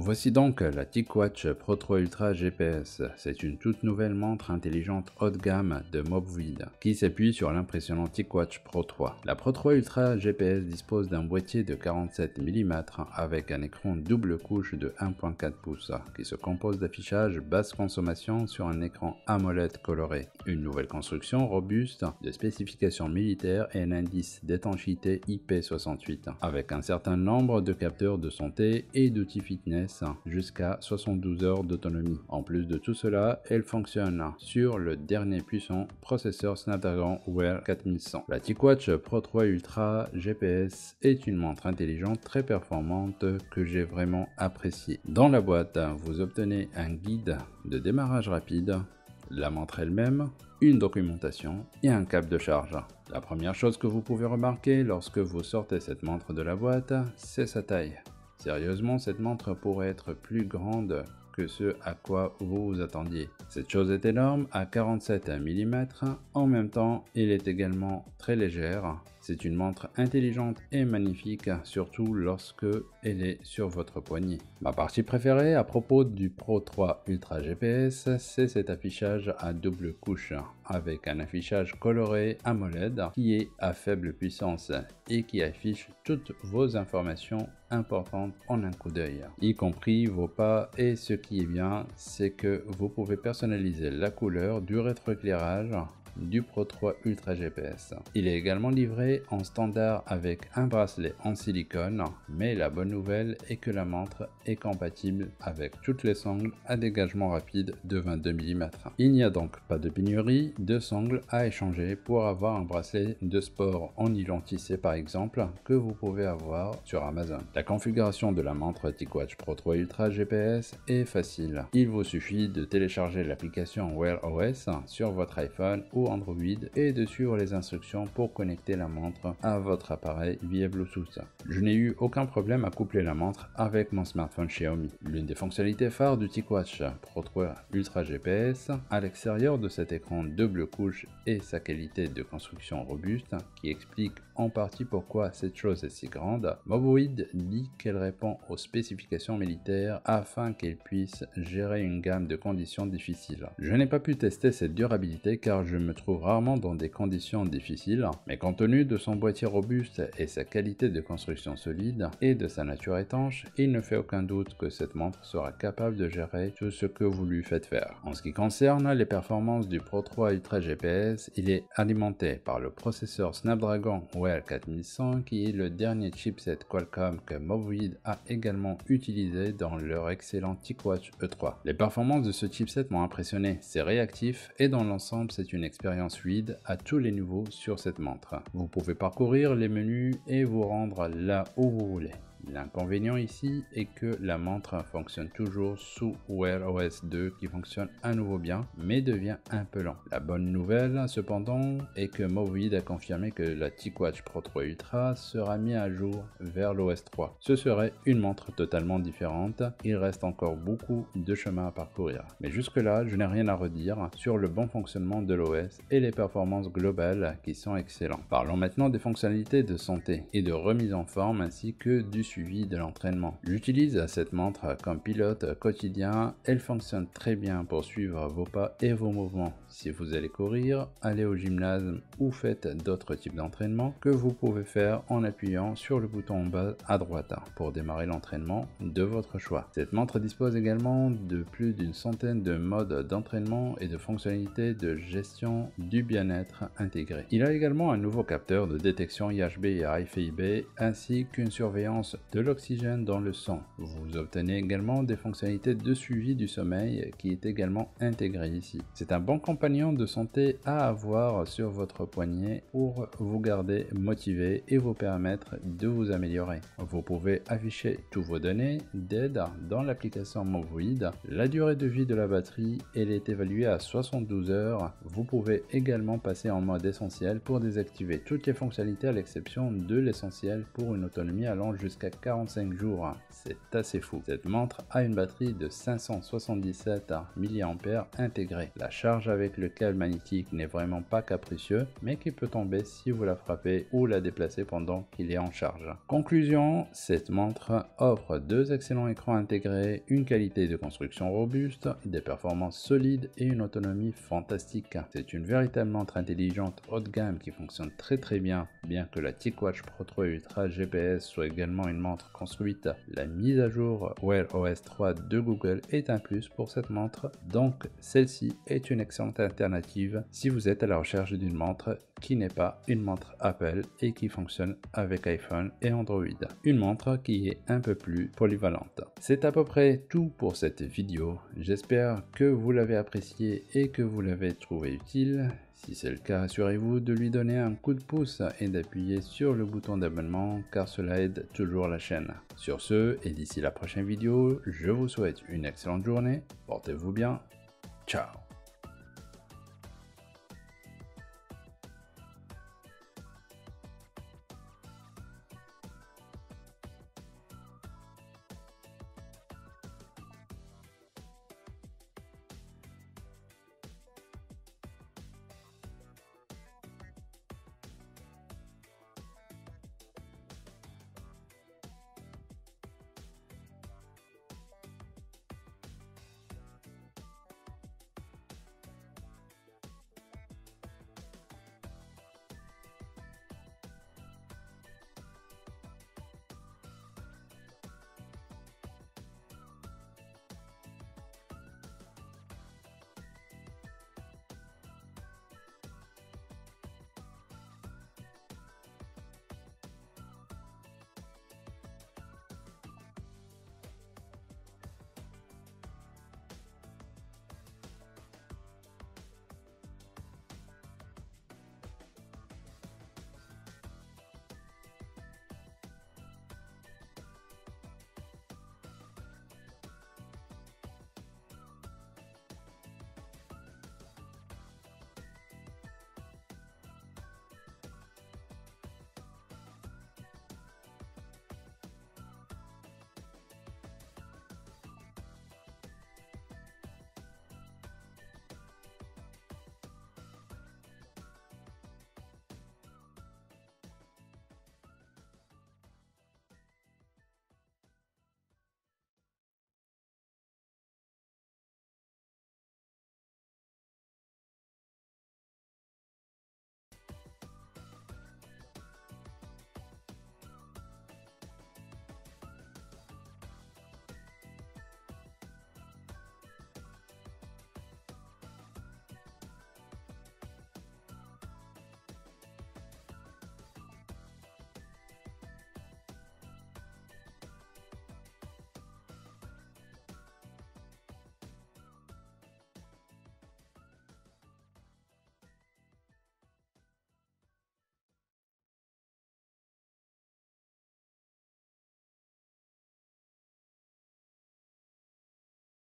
Voici donc la TicWatch Pro 3 Ultra GPS. C'est une toute nouvelle montre intelligente haut de gamme de Mobvoi qui s'appuie sur l'impressionnant TicWatch Pro 3. La Pro 3 Ultra GPS dispose d'un boîtier de 47 mm avec un écran double couche de 1.4 pouces qui se compose d'affichage basse consommation sur un écran AMOLED coloré, une nouvelle construction robuste de spécifications militaires et un indice d'étanchéité IP68 avec un certain nombre de capteurs de santé et d'outils fitness jusqu'à 72 heures d'autonomie. En plus de tout cela, elle fonctionne sur le dernier puissant processeur Snapdragon Wear 4100. La TicWatch Pro 3 Ultra GPS est une montre intelligente très performante que j'ai vraiment appréciée. Dans la boîte, vous obtenez un guide de démarrage rapide, la montre elle-même, une documentation et un câble de charge. La première chose que vous pouvez remarquer lorsque vous sortez cette montre de la boîte, c'est sa taille. Sérieusement, cette montre pourrait être plus grande que ce à quoi vous vous attendiez. Cette chose est énorme à 47 mm, en même temps, elle est également très légère. C'est une montre intelligente et magnifique, surtout lorsque elle est sur votre poignet. Ma partie préférée à propos du Pro 3 Ultra GPS, c'est cet affichage à double couche, avec un affichage coloré AMOLED qui est à faible puissance et qui affiche toutes vos informations importantes en un coup d'œil, y compris vos pas. Et ce qui est bien, c'est que vous pouvez personnaliser la couleur du rétroéclairage du Pro 3 Ultra GPS. Il est également livré en standard avec un bracelet en silicone, mais la bonne nouvelle est que la montre est compatible avec toutes les sangles à dégagement rapide de 22 mm. Il n'y a donc pas de pénurie de sangles à échanger pour avoir un bracelet de sport en nylon tissé par exemple que vous pouvez avoir sur Amazon. La configuration de la montre TicWatch Pro 3 Ultra GPS est facile. Il vous suffit de télécharger l'application Wear OS sur votre iPhone ou Android et de suivre les instructions pour connecter la montre à votre appareil via Bluetooth. Je n'ai eu aucun problème à coupler la montre avec mon smartphone Xiaomi. L'une des fonctionnalités phares du TicWatch Pro 3 Ultra GPS, à l'extérieur de cet écran double couche et sa qualité de construction robuste qui explique en partie pourquoi cette chose est si grande, Mobvoi dit qu'elle répond aux spécifications militaires afin qu'elle puisse gérer une gamme de conditions difficiles. Je n'ai pas pu tester cette durabilité car je me trouve rarement dans des conditions difficiles, mais compte tenu de son boîtier robuste et sa qualité de construction solide et de sa nature étanche, il ne fait aucun doute que cette montre sera capable de gérer tout ce que vous lui faites faire. En ce qui concerne les performances du Pro 3 Ultra GPS, il est alimenté par le processeur Snapdragon Wear 4100 qui est le dernier chipset Qualcomm que Mobvoi a également utilisé dans leur excellent TicWatch E3. Les performances de ce chipset m'ont impressionné, c'est réactif et dans l'ensemble c'est une expérience fluide à tous les niveaux sur cette montre. Vous pouvez parcourir les menus et vous rendre là où vous voulez. L'inconvénient ici est que la montre fonctionne toujours sous Wear OS 2 qui fonctionne à nouveau bien mais devient un peu lent. La bonne nouvelle cependant est que Mobvoi a confirmé que la TicWatch Pro 3 Ultra sera mise à jour vers l'OS 3. Ce serait une montre totalement différente, il reste encore beaucoup de chemin à parcourir. Mais jusque là je n'ai rien à redire sur le bon fonctionnement de l'OS et les performances globales qui sont excellentes. Parlons maintenant des fonctionnalités de santé et de remise en forme ainsi que du suivi de l'entraînement. J'utilise cette montre comme pilote quotidien, elle fonctionne très bien pour suivre vos pas et vos mouvements. Si vous allez courir, allez au gymnase ou faites d'autres types d'entraînement que vous pouvez faire en appuyant sur le bouton en bas à droite pour démarrer l'entraînement de votre choix. Cette montre dispose également de plus d'une centaine de modes d'entraînement et de fonctionnalités de gestion du bien-être intégrées. Il a également un nouveau capteur de détection IHB et IFIB ainsi qu'une surveillance de l'oxygène dans le sang. Vous obtenez également des fonctionnalités de suivi du sommeil qui est également intégrée ici. C'est un bon compagnon de santé à avoir sur votre poignet pour vous garder motivé et vous permettre de vous améliorer. Vous pouvez afficher tous vos données d'aide dans l'application Mobvoi. La durée de vie de la batterie, elle est évaluée à 72 heures. Vous pouvez également passer en mode essentiel pour désactiver toutes les fonctionnalités à l'exception de l'essentiel pour une autonomie allant jusqu'à jusqu'à 45 jours. C'est assez fou. Cette montre a une batterie de 577 mAh intégrée. La charge avec le câble magnétique n'est vraiment pas capricieux, mais qui peut tomber si vous la frappez ou la déplacez pendant qu'il est en charge. Conclusion, cette montre offre deux excellents écrans intégrés, une qualité de construction robuste, des performances solides et une autonomie fantastique. C'est une véritable montre intelligente haut de gamme qui fonctionne très bien, bien que la TicWatch Pro 3 Ultra GPS soit également une montre construite. La mise à jour Wear OS 3 de Google est un plus pour cette montre, donc celle-ci est une excellente alternative si vous êtes à la recherche d'une montre qui n'est pas une montre Apple et qui fonctionne avec iPhone et Android. Une montre qui est un peu plus polyvalente. C'est à peu près tout pour cette vidéo. J'espère que vous l'avez appréciée et que vous l'avez trouvée utile. Si c'est le cas, assurez-vous de lui donner un coup de pouce et d'appuyer sur le bouton d'abonnement car cela aide toujours la chaîne. Sur ce, et d'ici la prochaine vidéo, je vous souhaite une excellente journée, portez-vous bien, ciao!